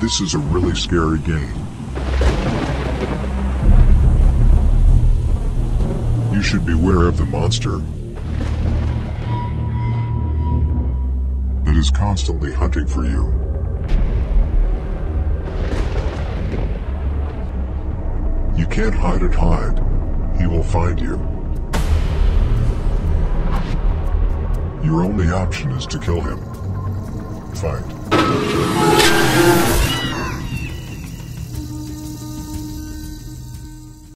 This is a really scary game. You should beware of the monster that is constantly hunting for you. You can't hide and hide. He will find you. Your only option is to kill him. Fight.